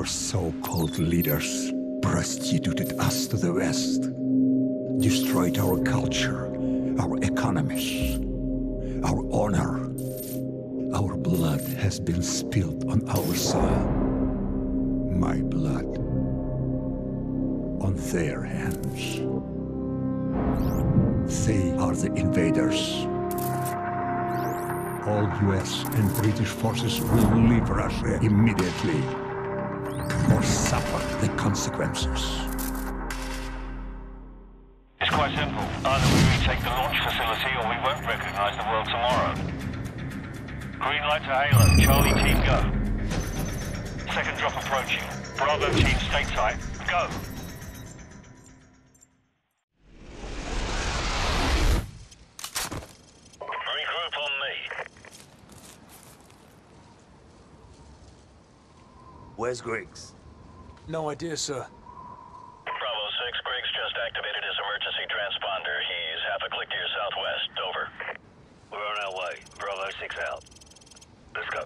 our so-called leaders prostituted us to the West, destroyed our culture, our economies, our honor. Our blood has been spilled on our soil. My blood on their hands. They are the invaders. All US and British forces will leave Russia immediately or suffer the consequences. It's quite simple. Either we retake the launch facility or we won't recognize the world tomorrow. Green light to Halo. Charlie team, go. Second drop approaching. Bravo team, stateside. Go. Where's Griggs? No idea, sir. Bravo 6, Griggs just activated his emergency transponder. He's half a click to your southwest. Over. We're on our way. Bravo 6 out. Let's go.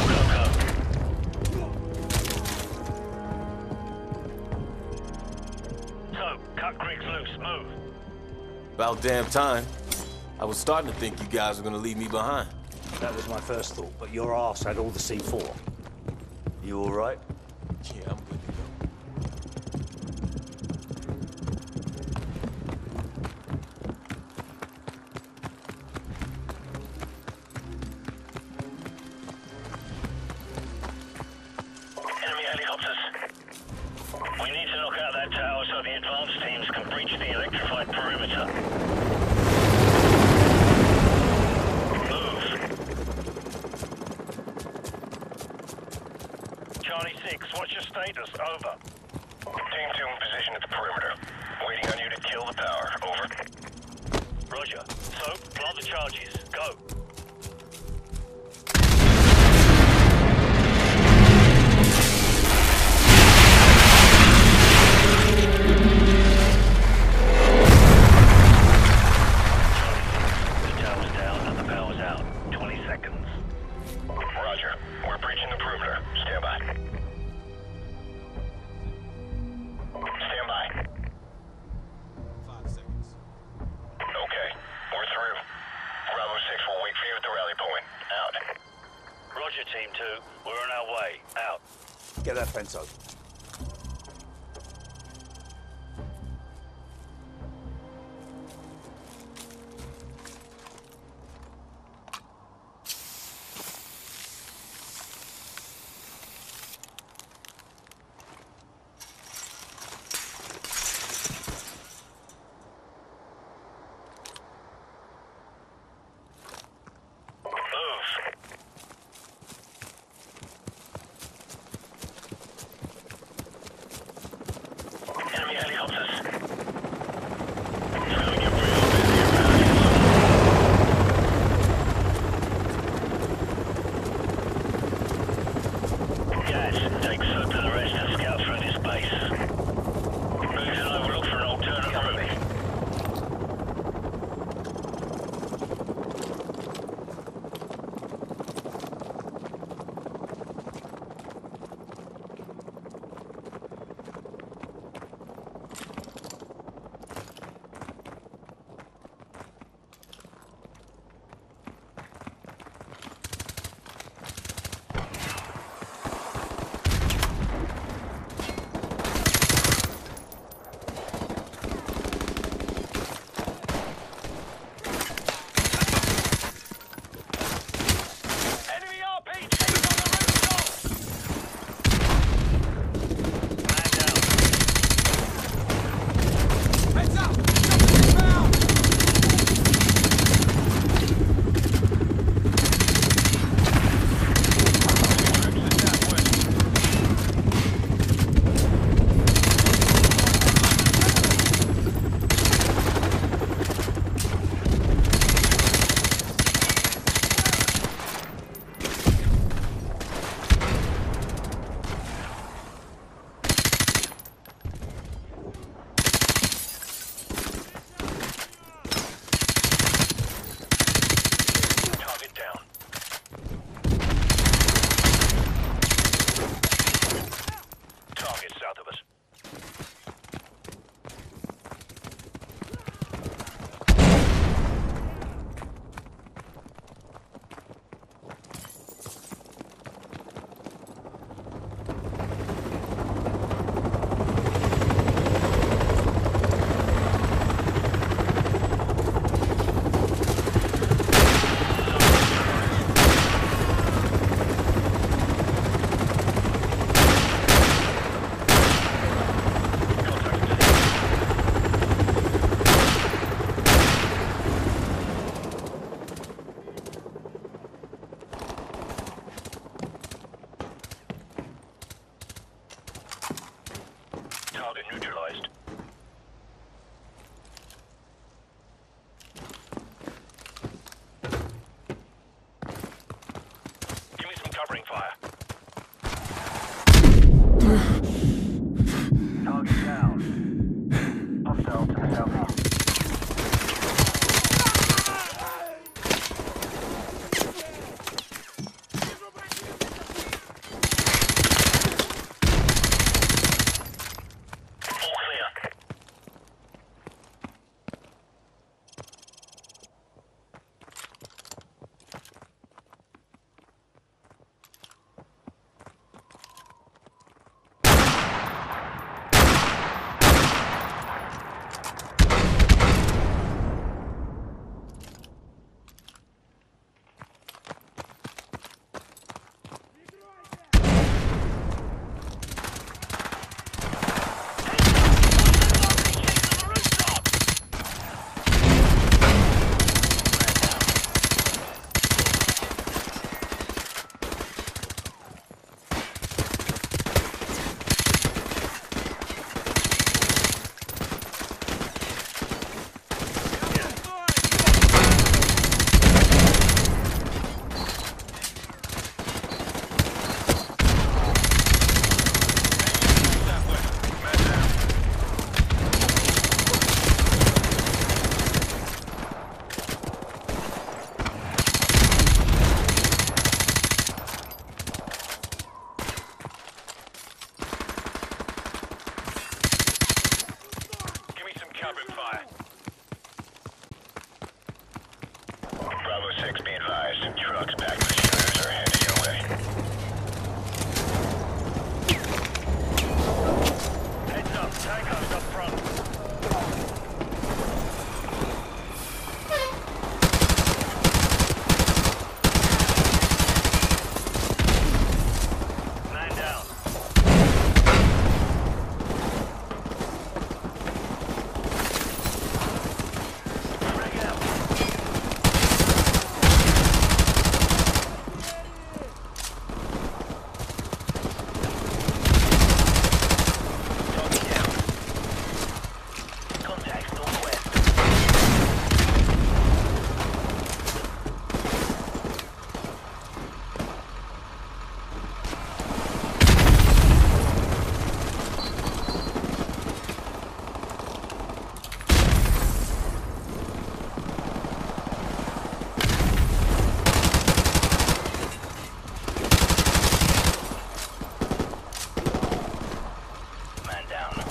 Go, go, go! About damn time. I was starting to think you guys were gonna leave me behind. That was my first thought, but your arse had all the C4. You all right? Yeah, I'm good to go. 6, be advised. Trucks back to shooters are heading your way. Heads up, tankers up front. Man down.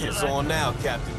It's on now, Captain.